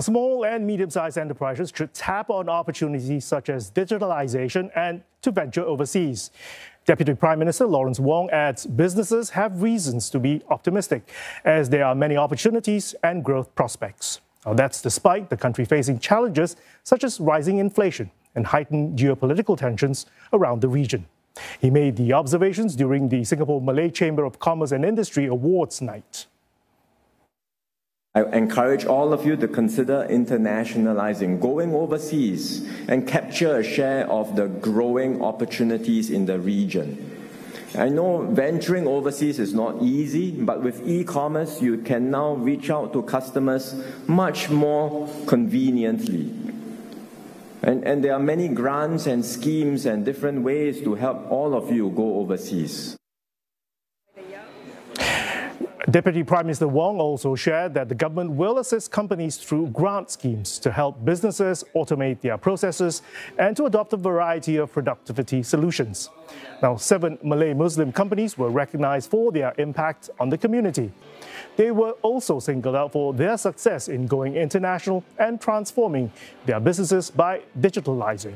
Small and medium-sized enterprises should tap on opportunities such as digitalization and to venture overseas. Deputy Prime Minister Lawrence Wong adds businesses have reasons to be optimistic as there are many opportunities and growth prospects. Now, that's despite the country facing challenges such as rising inflation and heightened geopolitical tensions around the region. He made the observations during the Singapore Malay Chamber of Commerce and Industry Awards night. I encourage all of you to consider internationalizing, going overseas, and capture a share of the growing opportunities in the region. I know venturing overseas is not easy, but with e-commerce, you can now reach out to customers much more conveniently. And there are many grants and schemes and different ways to help all of you go overseas. Deputy Prime Minister Wong also shared that the government will assist companies through grant schemes to help businesses automate their processes and to adopt a variety of productivity solutions. Now, 7 Malay Muslim companies were recognized for their impact on the community. They were also singled out for their success in going international and transforming their businesses by digitalizing.